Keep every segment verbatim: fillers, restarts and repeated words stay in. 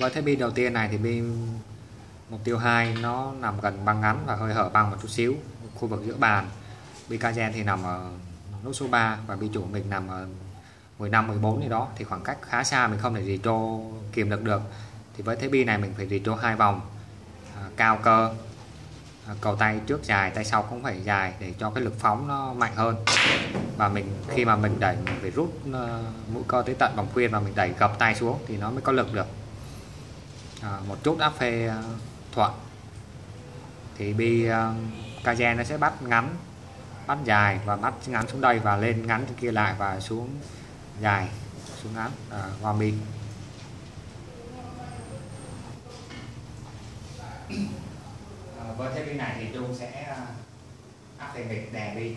Với thế pin đầu tiên này thì pin mục tiêu hai nó nằm gần băng ngắn và hơi hở băng một chút xíu khu vực giữa bàn. Pin Kazen thì nằm ở nút số ba và pin chủ mình nằm ở mười lăm mười bốn gì đó, thì khoảng cách khá xa mình không thể retro kìm được được. Thì với thế pin này mình phải retro hai vòng à, cao cơ à, cầu tay trước dài, tay sau cũng phải dài để cho cái lực phóng nó mạnh hơn. Và mình khi mà mình đẩy mình phải rút uh, mũi cơ tới tận vòng khuyên và mình đẩy gập tay xuống thì nó mới có lực được. À, một chút áp phê uh, thuận thì bi uh, Kazen nó sẽ bắt ngắn, bắt dài và bắt ngắn xuống đây và lên ngắn trên kia lại và xuống dài, xuống ngắn uh, qua bi. À, với thế bi này thì Trung sẽ áp phê nghịch đè bi.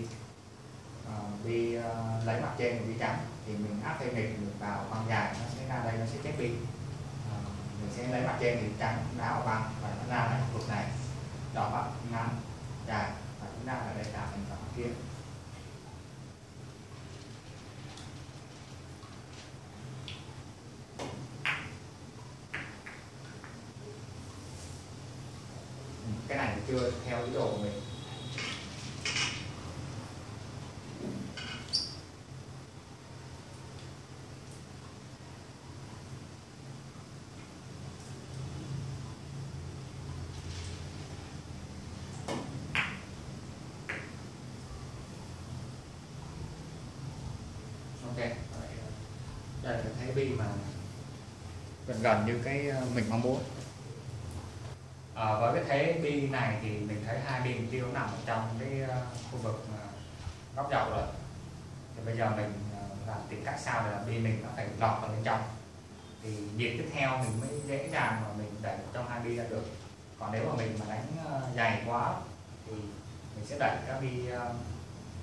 Bi uh, uh, lấy mặt trên của bi trắng thì mình áp thêm nghịch được vào băng dài, nó sẽ ra đây, nó sẽ chết bi. Uh, mình sẽ lấy mặt trên thì trắng đá vào băng và nó ra lại cục này đỏ bắt ngắn dài và chúng ta ở đây tạo thành mặt kia. Ừ, cái này chưa theo ý đồ của mình. Đây là cái bi mà gần gần như cái mình mong muốn. À, với cái thế bi này thì mình thấy hai bi mục tiêu nằm ở trong cái khu vực góc dọc rồi. Thì bây giờ mình làm tìm cách sao để là bi mình nó phải lọt vào bên trong. Thì nhịp tiếp theo mình mới dễ dàng mà mình đẩy trong hai bi ra được. Còn nếu mà mình mà đánh dày quá thì mình sẽ đẩy các bi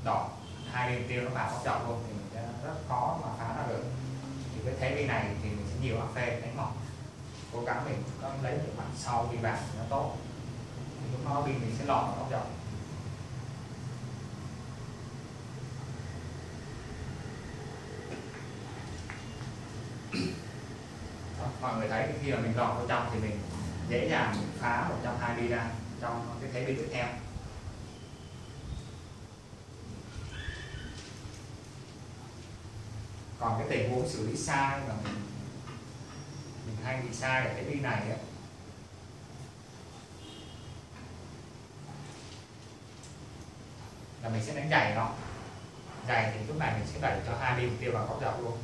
đỏ hai bi mục tiêu nó vào góc dọc luôn thì mình sẽ rất khó mà phá ra được. Với thế bi này thì mình sẽ nhiều áp phê đánh mỏng, cố gắng mình có lấy được mặt sau đi vào nó tốt, lúc đó bi mình sẽ lọt vào góc dọc. Mọi người thấy khi mà mình lọt vào trong thì mình dễ dàng phá một trong hai bi ra trong cái thế bi tiếp theo. Còn cái tình huống xử lý sai mà mình, mình hay bị sai ở cái bi này ấy. Là mình sẽ đánh dày nó. Dày thì lúc này mình sẽ đẩy cho hai bi mục tiêu vào góc dọc luôn.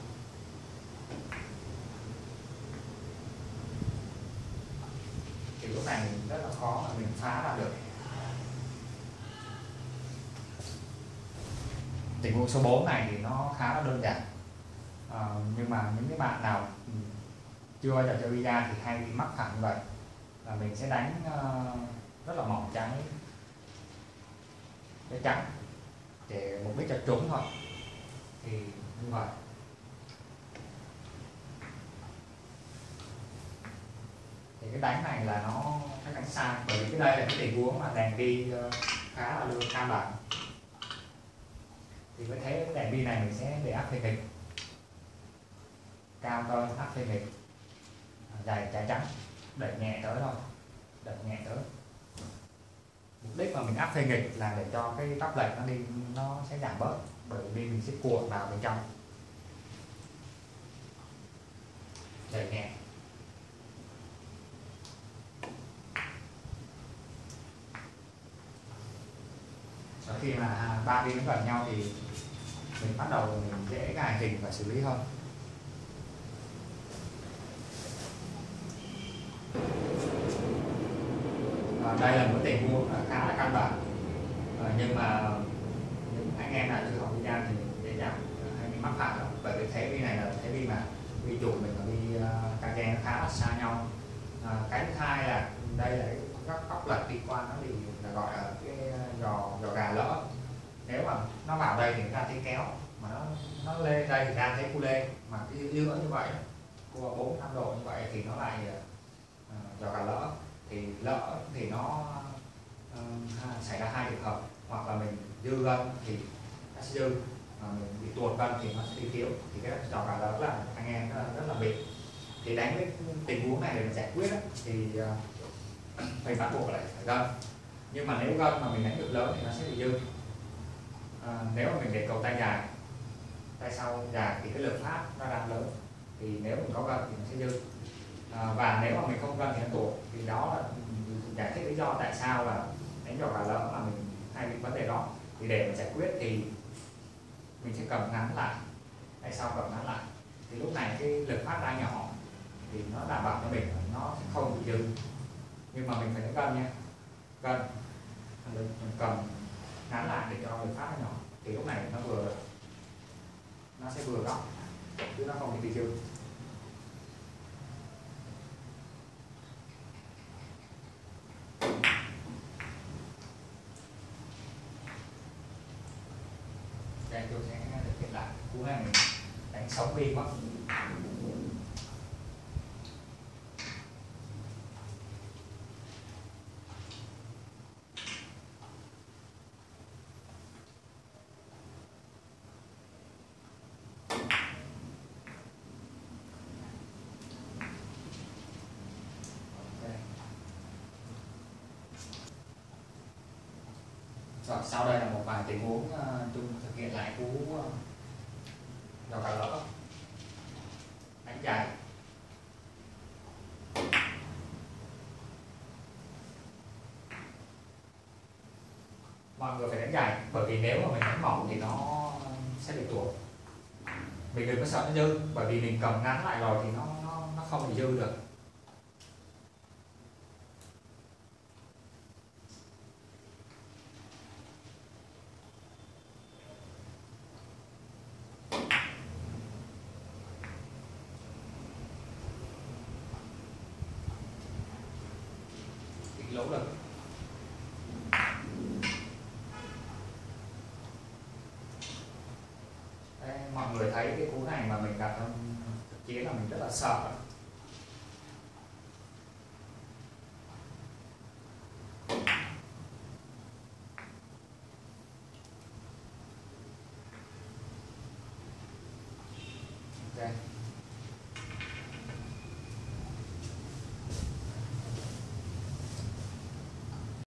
Thì lúc này mình rất là khó mà mình phá ra được. Tình huống số bốn này thì nó khá là đơn giản. À, nhưng mà những cái bạn nào chưa bao giờ chơi bi ra thì hay bị mắc thẳng như vậy, là mình sẽ đánh uh, rất là mỏng trắng cái trắng để mục đích cho trúng thôi, thì như vậy. Thì cái đánh này là nó cái đánh sai, bởi vì cái đây là cái tình huống mà đèn bi uh, khá là được cam bản. Thì mới thấy đèn bi này mình sẽ để áp phê nghịch cao cơ, áp phê nghịch dài trái trắng, đẩy nhẹ tới thôi, đẩy nhẹ tới. Mục đích mà mình áp phê nghịch là để cho cái tóc lệch nó đi, nó sẽ giảm bớt, bởi vì mình sẽ cuộn vào bên trong, đẩy nhẹ. Sau khi mà ba bi nó gần nhau thì mình bắt đầu mình dễ gài hình và xử lý hơn. Đây là một tình huống khá là căn bản, à, nhưng mà những anh em nào chưa học bi thì dễ dàng hay bị mắc phải lắm, bởi vì thế bi này là thế bi mà bi chủ mình và bi uh, Kazen nó khá là xa nhau. À, cái thứ hai là đây là các góc lật đi qua nó thì là gọi là cái giò giò gà lỡ. Nếu mà nó vào đây thì ra thế kéo, mà nó nó lên đây thì ra thế cu lê, mà cái giữa như vậy cua bốn năm độ như vậy thì nó lại uh, giò gà lỡ. Thì lỡ thì nó uh, xảy ra hai trường hợp, hoặc là mình dư gân thì nó sẽ dư, mà mình bị tuột gân thì nó sẽ đi thiếu. Thì cái trò gà lỡ là anh em rất là, rất là bị. thì đánh cái tình huống này để mình giải quyết á, thì mình bắt buộc lại phải gân. Nhưng mà nếu gân mà mình đánh được lớn thì nó sẽ bị dư. À, nếu mà mình để cầu tay dài, tay sau dài thì cái lực phát nó đang lớn, thì nếu mình có gân thì nó sẽ dư. À, và nếu mà mình không gân thì nó tụt. Thì đó là giải thích lý do tại sao là đánh trò gà lỡ mà mình hay bị vấn đề đó. Thì để mình giải quyết thì mình sẽ cầm ngắn lại, tay sau cầm ngắn lại, thì lúc này cái lực phát ra nhỏ thì nó đảm bảo cho mình nó sẽ không bị dư. Nhưng mà mình phải đánh cân nha, cân mình cầm ngắn lại để cho lực phát ra nhỏ, thì lúc này nó vừa, nó sẽ vừa góc chứ nó không bị dư. Đây tôi sẽ thực hiện lại cú này, mình đánh sáu bi quá. Rồi, sau đây là một vài tình huống chung thực hiện lại cú trò gà lỡ đánh dài. Mọi người phải đánh dài, bởi vì nếu mà mình đánh mỏng thì nó sẽ bị tuột. Mình đừng có sợ nó dư, bởi vì mình cầm ngắn lại rồi thì nó nó, nó không bị dư được. Lỗ lực. Đấy, mọi người thấy cái cú này mà mình gặp trong thực chiến là mình rất là sợ.